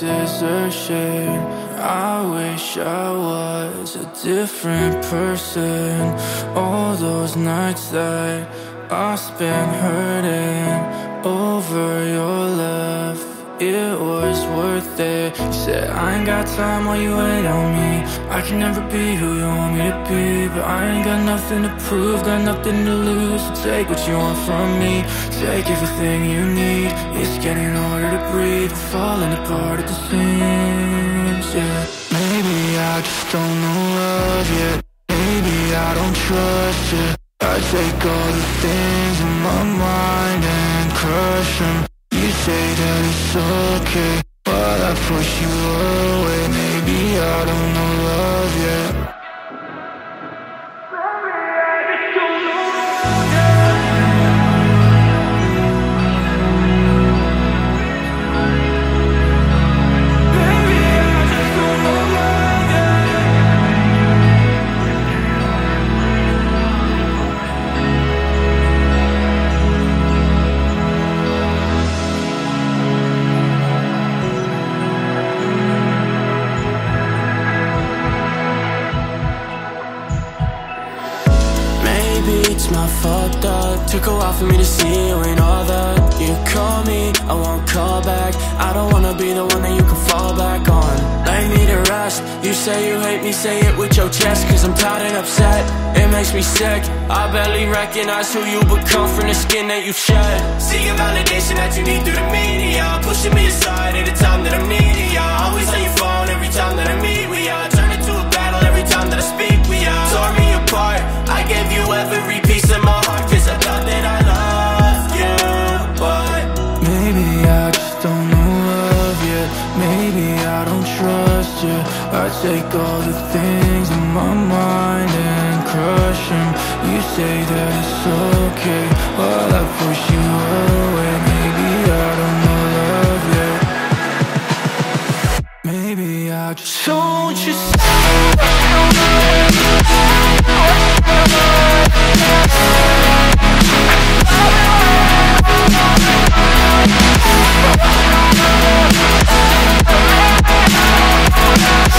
desertion. I wish I was a different person. All those nights that I spent hurting over your love, it was worth it. You said, I ain't got time while you wait on me. I can never be who you want me to be, but I ain't got nothing to prove, got nothing to lose. So take what you want from me, take everything you need. It's getting harder to breathe, I'm falling apart at the seams, yeah. Maybe I just don't know love yet. Maybe I don't trust you. I take all the things in my mind and crush them. You say that it's okay, but I push you away. Maybe I don't know love yet. Maybe I just don't know love yet. Maybe I just don't know love yet. Maybe it's my fault, dog. Took a while for me to see you and all that. You call me, I won't call back. I don't wanna be the one that you can fall back on. Lay me to rest. You say you hate me, say it with your chest. Cause I'm proud and upset, it makes me sick. I barely recognize who you become from the skin that you've shed. Seeking validation that you need through the media, pushing me aside at a time that I'm needy, yeah. Always on your phone every time that I meet with ya. Turn into a battle every time that I speak with ya. Tore me apart, I gave you every piece of my heart. Cause I thought that I loved you, but maybe I just don't know love yet. Maybe I don't trust you. I take all the things in my mind and crush them. You say that it's okay, while I push you away. Maybe I don't know love yet. Maybe I just don't